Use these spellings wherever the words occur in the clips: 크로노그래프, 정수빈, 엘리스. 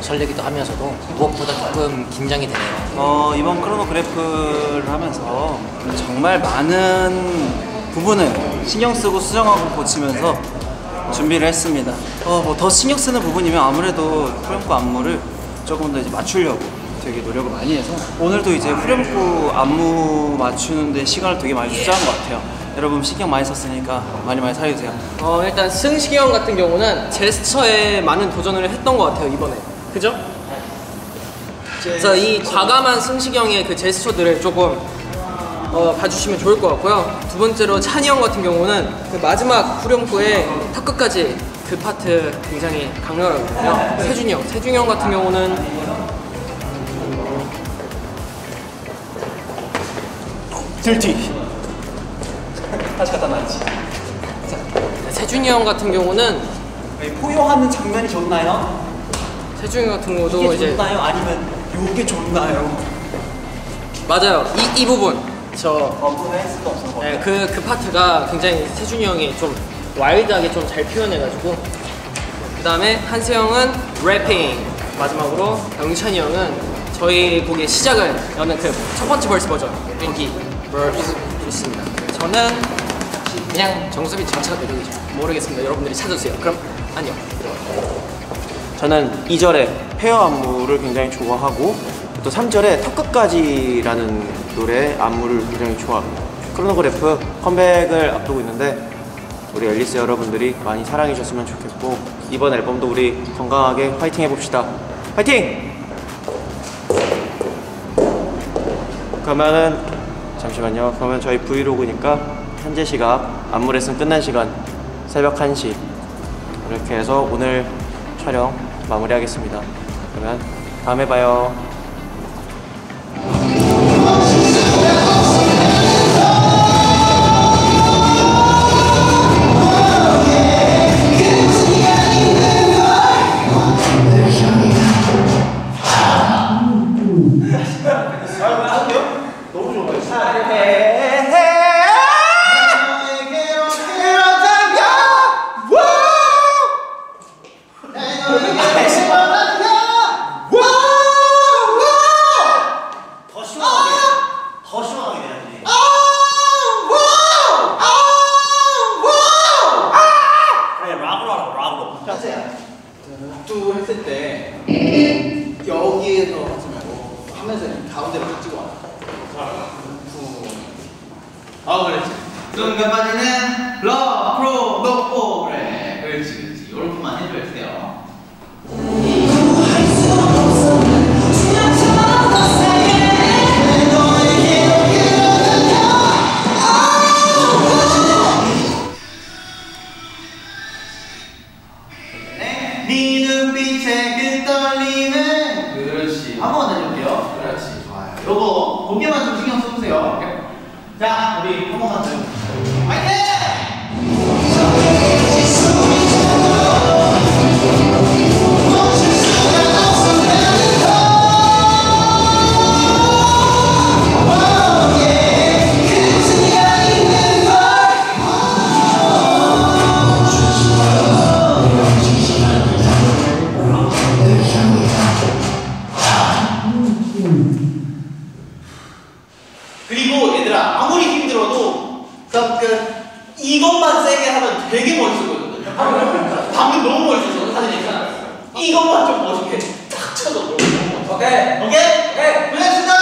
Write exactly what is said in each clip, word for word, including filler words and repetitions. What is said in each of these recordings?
설레기도 하면서도 무엇보다 조금 긴장이 되네요. 어, 이번 크로노그래프를 하면서 정말 많은 부분을 신경 쓰고 수정하고 고치면서 준비를 했습니다. 어, 뭐 더 신경 쓰는 부분이면 아무래도 후렴구 안무를 조금 더 이제 맞추려고 되게 노력을 많이 해서 오늘도 이제 후렴구 안무 맞추는데 시간을 되게 많이 투자한 것 같아요. 여러분 신경 많이 썼으니까 많이 많이 사랑해주세요. 어, 일단 승식이 형 같은 경우는 제스처에 많은 도전을 했던 것 같아요 이번에. 그죠? 그래서 이 과감한 승식이 형의 그 제스처들을 조금 어, 봐주시면 좋을 것 같고요. 두 번째로 찬이 형 같은 경우는 그 마지막 후렴구에 턱 끝까지 그 파트 굉장히 강렬하거든요. 세준이 형, 세준이 형 같은 경우는 들튀 다시 갖다 놔야지. 세준이 형 같은 경우는 포효하는 장면이 좋나요? 세중이 같은 것도 이게 이제 좋나요? 아니면 요게 좋나요? 맞아요. 이, 이 부분 저 네, 그, 그 파트가 굉장히 세준이 형이 좀 와일드하게 좀 잘 표현해가지고 그 다음에 한세 형은 래핑 마지막으로 영찬이 형은 저희 곡의 시작을 여는 그 첫 번째 벌스 버전 거기 벌스 좋습니다. 저는 그냥 정수빈 자체가 매력이죠. 모르겠습니다. 여러분들이 찾아주세요. 그럼 안녕. 저는 이 절에 페어 안무를 굉장히 좋아하고 또 삼 절에 턱 끝까지라는 노래 안무를 굉장히 좋아합니다. 크로노그래프 컴백을 앞두고 있는데 우리 엘리스 여러분들이 많이 사랑해 주셨으면 좋겠고 이번 앨범도 우리 건강하게 파이팅 해봅시다. 파이팅! 그러면은 잠시만요. 그러면 저희 브이로그니까 현재 시각 안무 레슨 끝난 시간 새벽 한 시 이렇게 해서 오늘 촬영 마무리하겠습니다. 그러면 다음에 봐요. 너무 좋아요. 사랑해. 어, 그렇지. 순간까지는 러, 프로, 노, 포. 그래. 그렇지, 그렇지. 요렇게만 해줘야 돼요. 네 눈빛에 그 떨리는. 그렇지. 한 번만 해볼게요. 그렇지. 좋아요. 요거 고개만 좀 신경 써보세요. 오케이. 자, 우리 한 번만 더 해볼게요. 그리고 얘들아, 아무리 힘들어도 끝 이것만 세게 하면 되게 멋있거든요. 방금 너무 멋있었어. 사진 있잖아. 이것만 좀 멋있게 딱 쳐도 너무 멋있어. 오케이 오케이 고생하셨습니다.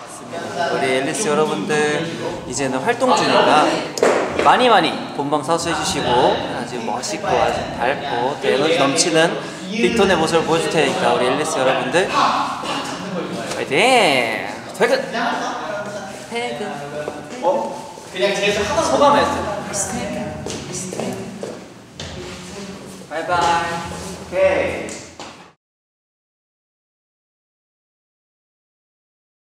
맞습니다. 우리 엘리스 여러분들 이제는 활동 중이니까 많이 많이 본방 사수해주시고 아주 멋있고 아주 밝고 또 에너지 넘치는 빅톤의 모습을 보여줄 테니까 우리 엘리스 여러분들 파이팅! 퇴근! 퇴근! 어? 그냥 제일 하나 소감했어. 바이바이. 오케이.